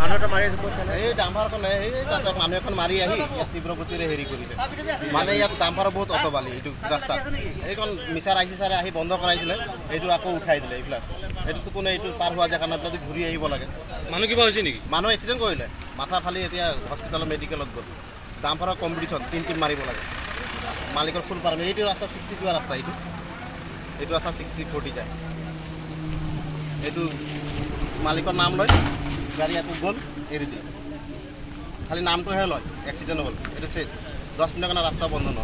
मारी तीव्र गति हेरी मानने डाम्फार बहुत अट बाली रास्ता मिसार आई बंद कर उठाई दिले पार हुआ जगह घूरी लगे मानु क्या मानु एक्सिडेंट कर माथा फाली हस्पिटल मेडिकल गल डाम्फार कम्पिटिशन टीम मार लगे मालिक फुल पार्म ये रास्ता 60 जो रास्ता ये रास्ता 60-40 जाए मालिक नाम लय गाड़ी आपको गोल एरी दिल खाली नाम तो है लय एक्सिडेंट हल ये शेष 10 मिनट का रास्ता बंद ना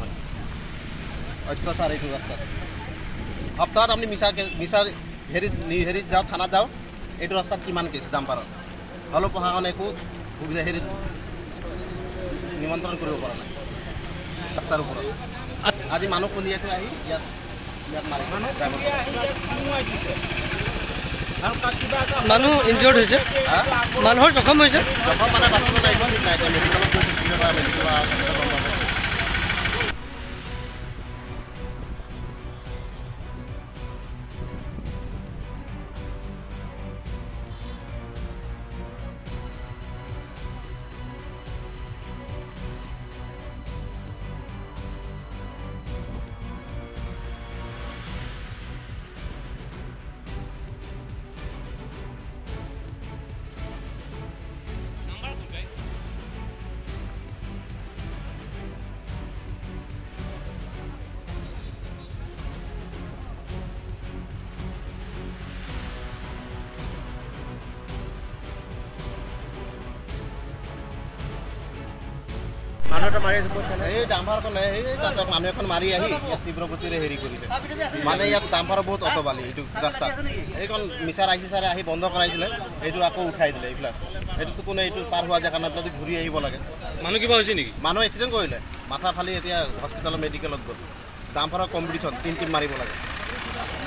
अत्याचार ये रास्ता सप्ताह अपनी मिसार हेरी जाओ थाना जाओ ये रास्ता किमान केस डाम्फार हलो प्रशासन एक सुविधा हेरी निमंत्रण करा ना रास्तार ऊपर आज मानु खुंदी मारे মানুহ ইনজৰ্ড হৈছে মানুহৰ জখম হৈছে डाम्फार मानु मारी तीव्र गति हेरी मानने डाम्फार बहुत अट बाली रास्ता मिसार आई बंद कर उठाई दिले पार हुआ जगह घूरी लगे मानु क्या मानु एक्सिडेंट कर माथा फाली हस्पिटल मेडिकल गल डाम्फार कम्पिटिशन टीम मार लगे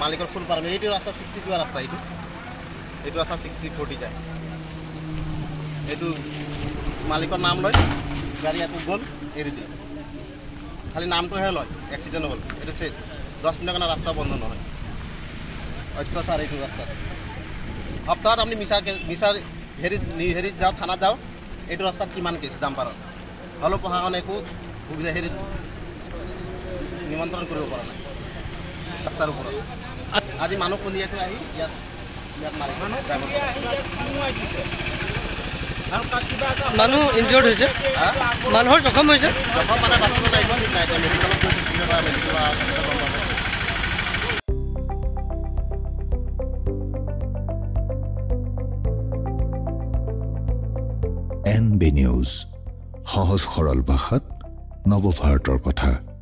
मालिक फुल पार्म ये रास्ता 60 जो रास्ता ये रास्ता 60-40 जाए मालिक नाम लय गाड़ी आपको गोल एरी दिल खाली नाम तो है लय एक्सिडेंट हल ये शेष 10 मिनट का रास्ता बंद ना अत्याचार ये रास्ता सप्ताह अपनी मिसार हेरी जाओ थाना जाओ ये रास्ता किमान केस डाम्फार हलो प्रशासन एक सुविधा हेरी निमंत्रण करा ना रास्तार ऊपर आज मानु खुंदी मारे মানুহ ইনজৰ্ড হৈছে মানুহৰ জখম হৈছে এনবি নিউজ সহজ সৰল ভাষাত নৱভাৰতৰ কথা।